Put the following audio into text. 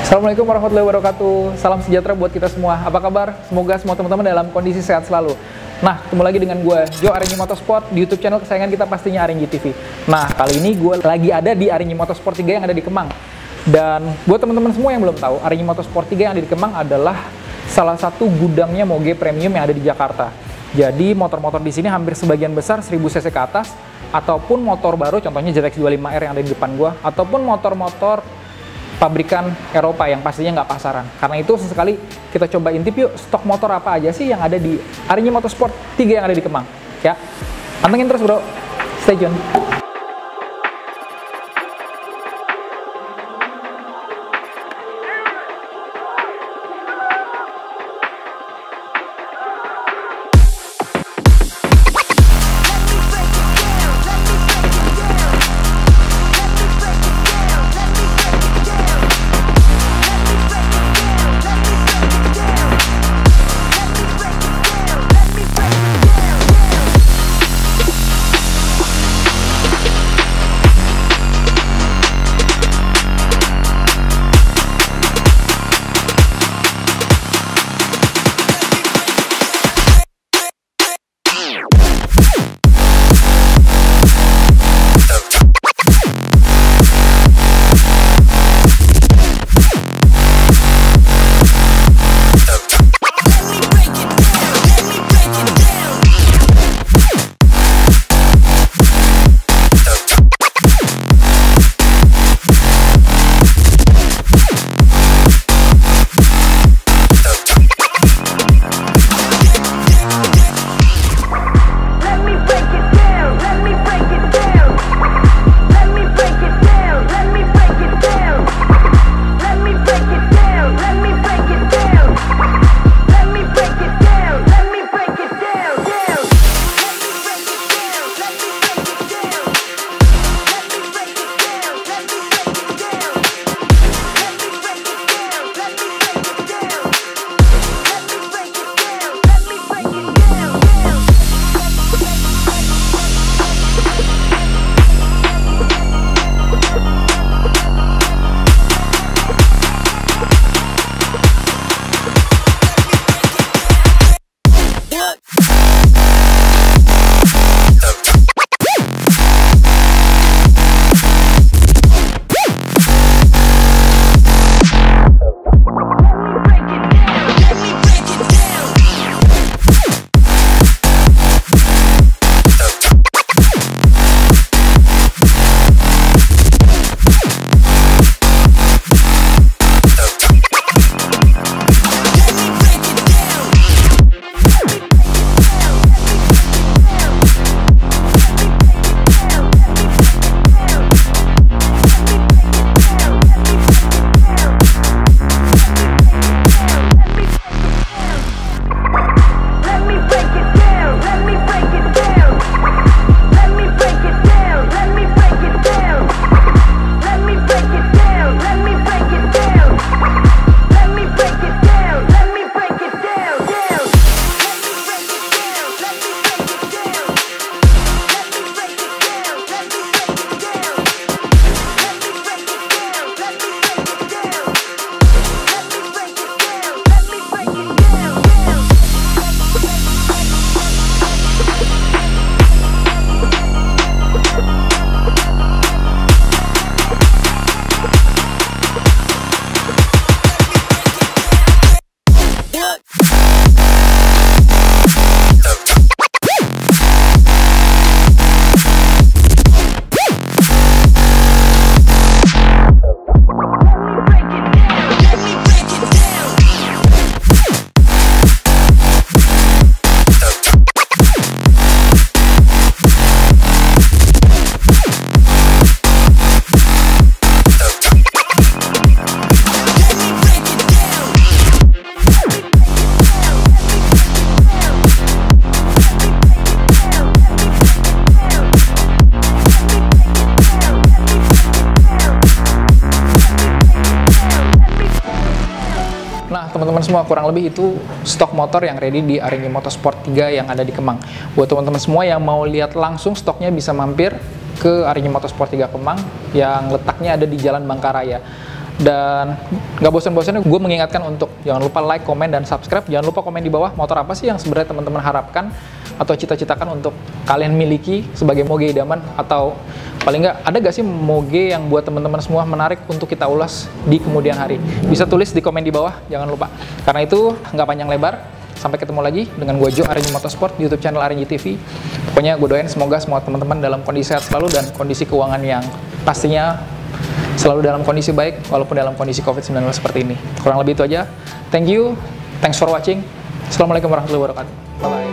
Assalamualaikum warahmatullahi wabarakatuh. Salam sejahtera buat kita semua. Apa kabar? Semoga semua teman-teman dalam kondisi sehat selalu. Nah, ketemu lagi dengan gue, Jo RnJ Motosport, di YouTube channel kesayangan kita pastinya RnJ TV. Nah, kali ini gue lagi ada di RnJ Motosport 3 yang ada di Kemang. Dan buat teman-teman semua yang belum tahu, RnJ Motosport 3 yang ada di Kemang adalah salah satu gudangnya Moge premium yang ada di Jakarta. Jadi motor-motor di sini hampir sebagian besar 1000 cc ke atas, ataupun motor baru, contohnya ZX25R yang ada di depan gue, ataupun motor-motor pabrikan Eropa yang pastinya nggak pasaran. Karena itu sesekali kita coba intip yuk stok motor apa aja sih yang ada di RnJ Motosport 3 yang ada di Kemang. Ya, pantengin terus bro, stay tune. semua, kurang lebih itu stok motor yang ready di RnJ Motosport 3 yang ada di Kemang. Buat teman-teman semua yang mau lihat langsung stoknya, bisa mampir ke RnJ Motosport 3 Kemang yang letaknya ada di Jalan Bangka Raya. Dan gak bosan-bosannya gue mengingatkan untuk jangan lupa like, komen, dan subscribe. Jangan lupa komen di bawah motor apa sih yang sebenarnya teman-teman harapkan atau cita-citakan untuk kalian miliki sebagai moge idaman, atau paling nggak ada gak sih moge yang buat teman-teman semua menarik untuk kita ulas di kemudian hari. Bisa tulis di komen di bawah, jangan lupa. Karena itu nggak panjang lebar, sampai ketemu lagi dengan gue Jo RnJ Motosport di YouTube channel RnJ TV. Pokoknya gue doain semoga semua teman-teman dalam kondisi sehat selalu dan kondisi keuangan yang pastinya selalu dalam kondisi baik, walaupun dalam kondisi COVID-19 seperti ini. Kurang lebih itu aja. Thank you, thanks for watching. Assalamualaikum warahmatullahi wabarakatuh. Bye-bye.